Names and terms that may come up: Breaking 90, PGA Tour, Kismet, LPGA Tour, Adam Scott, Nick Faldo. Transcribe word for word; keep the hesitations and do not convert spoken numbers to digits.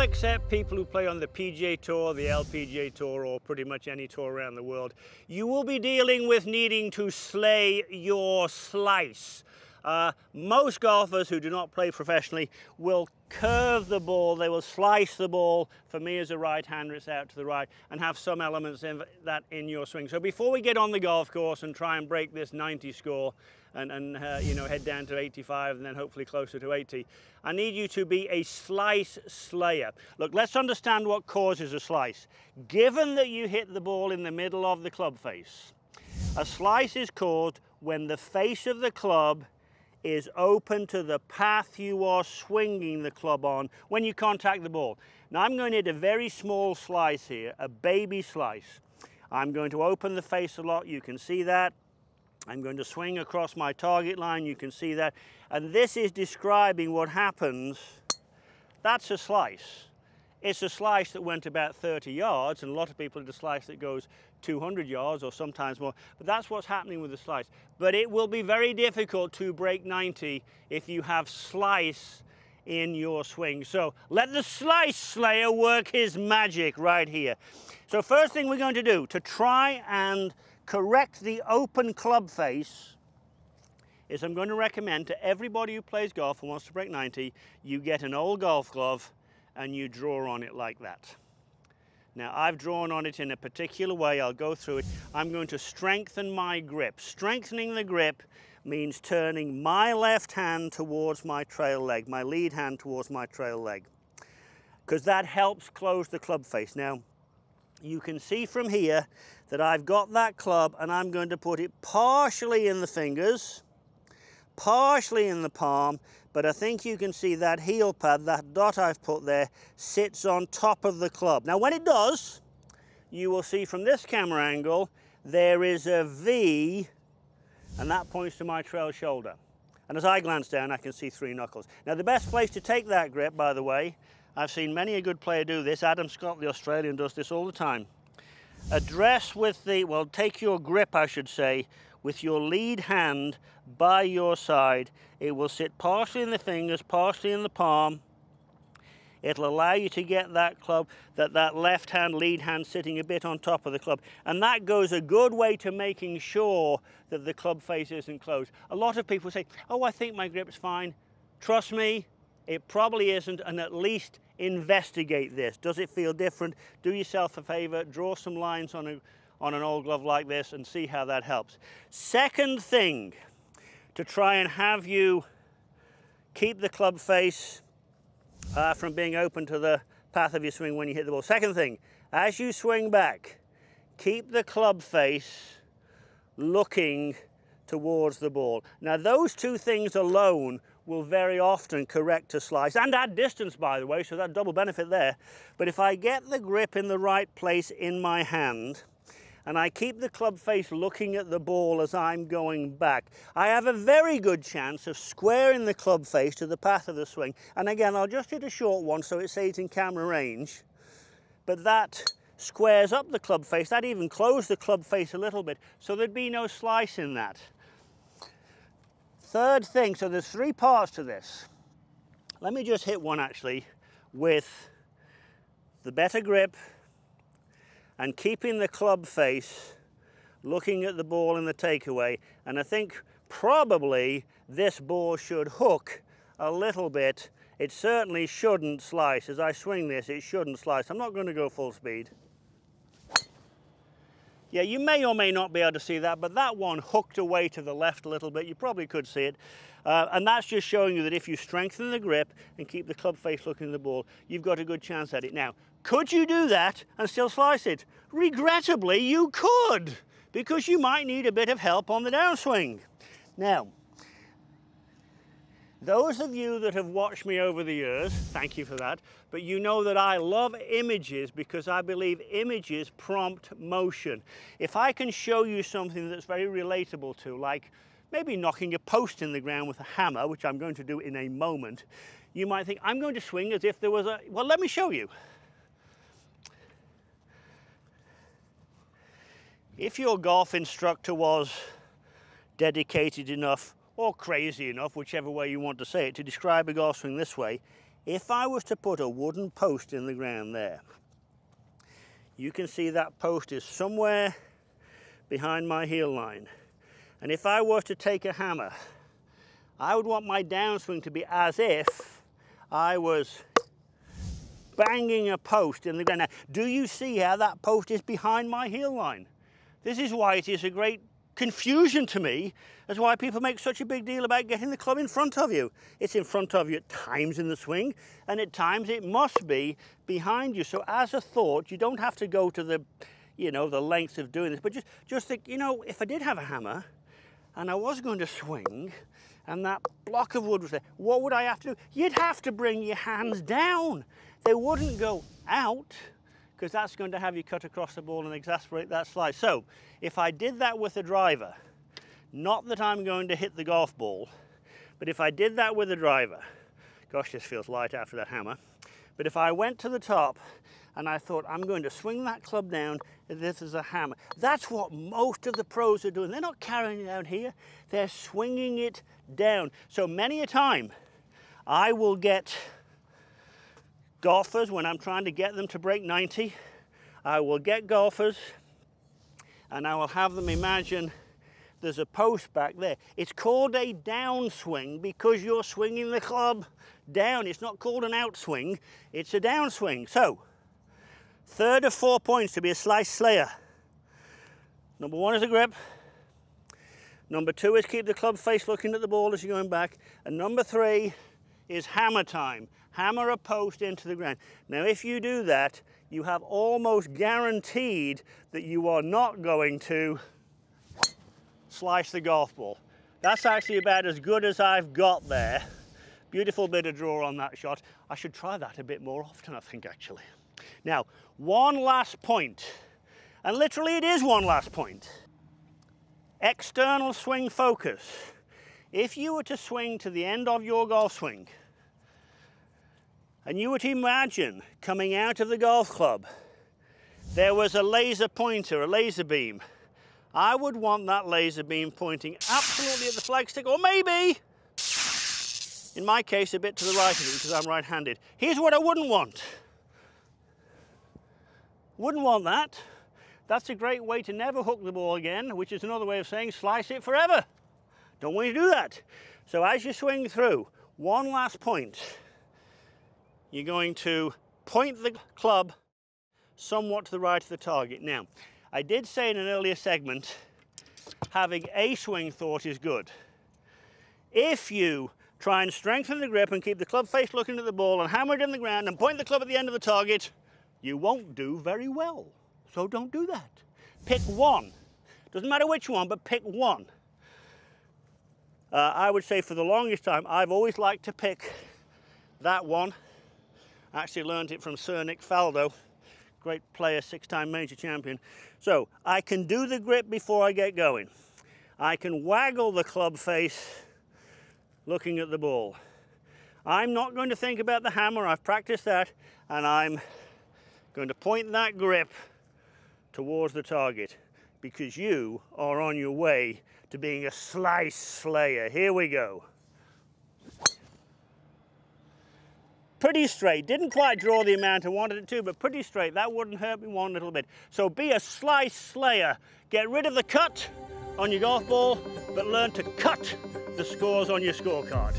all except people who play on the P G A Tour, the L P G A Tour, or pretty much any tour around the world, you will be dealing with needing to slay your slice. Uh, most golfers who do not play professionally will curve the ball, they will slice the ball. For me as a right-hander, it's out to the right, and have some elements in that in your swing. So before we get on the golf course and try and break this ninety score and, and uh, you know, head down to eighty-five and then hopefully closer to eighty, I need you to be a slice slayer. Look, let's understand what causes a slice. Given that you hit the ball in the middle of the club face, a slice is caused when the face of the club is open to the path you are swinging the club on when you contact the ball. Now I'm going to hit a very small slice here, a baby slice. I'm going to open the face a lot, you can see that. I'm going to swing across my target line, you can see that. And this is describing what happens. That's a slice. It's a slice that went about thirty yards, and a lot of people do a slice that goes two hundred yards or sometimes more, but that's what's happening with the slice. But it will be very difficult to break ninety if you have slice in your swing. So let the slice slayer work his magic right here. So first thing we're going to do to try and correct the open club face is I'm going to recommend to everybody who plays golf and wants to break ninety, you get an old golf glove and you draw on it like that. Now I've drawn on it in a particular way, I'll go through it. I'm going to strengthen my grip. Strengthening the grip means turning my left hand towards my trail leg, my lead hand towards my trail leg, because that helps close the club face. Now you can see from here that I've got that club and I'm going to put it partially in the fingers, partially in the palm, but I think you can see that heel pad, that dot I've put there, sits on top of the club. Now when it does, you will see from this camera angle, there is a V, and that points to my trail shoulder. And as I glance down, I can see three knuckles. Now the best place to take that grip, by the way, I've seen many a good player do this, Adam Scott, the Australian, does this all the time. Address with the, well, take your grip, I should say, with your lead hand by your side. It will sit partially in the fingers, partially in the palm. It'll allow you to get that club, that, that left hand, lead hand sitting a bit on top of the club. And that goes a good way to making sure that the club face isn't closed. A lot of people say, oh, I think my grip's fine. Trust me, it probably isn't, and at least investigate this. Does it feel different? Do yourself a favor, draw some lines on a on an old glove like this and see how that helps. Second thing, to try and have you keep the club face uh, from being open to the path of your swing when you hit the ball. Second thing, as you swing back, keep the club face looking towards the ball. Now those two things alone will very often correct a slice and add distance, by the way, so that double benefit there. But if I get the grip in the right place in my hand, and I keep the club face looking at the ball as I'm going back, I have a very good chance of squaring the club face to the path of the swing. And again, I'll just hit a short one so it stays in camera range. But that squares up the club face, that even closed the club face a little bit, so there'd be no slice in that. Third thing, so there's three parts to this. Let me just hit one actually with the better grip, and keeping the club face looking at the ball in the takeaway. And I think probably this ball should hook a little bit. It certainly shouldn't slice. As I swing this, it shouldn't slice. I'm not going to go full speed. Yeah, you may or may not be able to see that, but that one hooked away to the left a little bit. You probably could see it. Uh, and that's just showing you that if you strengthen the grip and keep the club face looking at the ball, you've got a good chance at it. Now, could you do that and still slice it? Regrettably, you could, because you might need a bit of help on the downswing. Now, those of you that have watched me over the years, thank you for that, but you know that I love images because I believe images prompt motion. If I can show you something that's very relatable to, like maybe knocking a post in the ground with a hammer, which I'm going to do in a moment, you might think, I'm going to swing as if there was a, well, let me show you. If your golf instructor was dedicated enough or crazy enough, whichever way you want to say it, to describe a golf swing this way, If I was to put a wooden post in the ground there, you can see that post is somewhere behind my heel line. And if I was to take a hammer, I would want my downswing to be as if I was banging a post in the ground. Now, do you see how that post is behind my heel line? This is why it is a great confusion to me. That's why people make such a big deal about getting the club in front of you. It's in front of you at times in the swing, and at times it must be behind you. So as a thought, you don't have to go to the, you know, the length of doing this, but just, just think, you know, if I did have a hammer and I was going to swing and that block of wood was there, what would I have to do? You'd have to bring your hands down. They wouldn't go out, because that's going to have you cut across the ball and exasperate that slice. So if I did that with a driver, not that I'm going to hit the golf ball, but if I did that with a driver, gosh, this feels light after that hammer, but if I went to the top and I thought, I'm going to swing that club down, this is a hammer. That's what most of the pros are doing. They're not carrying it down here, they're swinging it down. So many a time, I will get golfers, when I'm trying to get them to break ninety, I will get golfers and I will have them imagine there's a post back there. It's called a downswing because you're swinging the club down. It's not called an outswing, it's a downswing. So, third of four points to be a slice slayer. Number one is a grip. Number two is keep the club face looking at the ball as you're going back. And number three is hammer time. Hammer a post into the ground. Now, if you do that, you have almost guaranteed that you are not going to slice the golf ball. That's actually about as good as I've got there. Beautiful bit of draw on that shot. I should try that a bit more often, I think, actually. Now, one last point, and literally it is one last point. External swing focus. If you were to swing to the end of your golf swing, and you were to imagine coming out of the golf club, there was a laser pointer, a laser beam. I would want that laser beam pointing absolutely at the flagstick, or maybe, in my case, a bit to the right of it because I'm right-handed. Here's what I wouldn't want. Wouldn't want that. That's a great way to never hook the ball again, which is another way of saying slice it forever. Don't want you to do that. So as you swing through, one last point. You're going to point the club somewhat to the right of the target. Now, I did say in an earlier segment, having a swing thought is good. If you try and strengthen the grip and keep the club face looking at the ball and hammer it in the ground and point the club at the end of the target, you won't do very well. So don't do that. Pick one. Doesn't matter which one, but pick one. Uh, I would say for the longest time, I've always liked to pick that one. I actually learned it from Sir Nick Faldo, great player, six-time major champion. So I can do the grip before I get going. I can waggle the club face looking at the ball. I'm not going to think about the hammer, I've practiced that, and I'm going to point that grip towards the target because you are on your way to being a slice slayer. Here we go. Pretty straight, didn't quite draw the amount I wanted it to, but pretty straight. That wouldn't hurt me one little bit. So be a slice slayer. Get rid of the cut on your golf ball, but learn to cut the scores on your scorecard.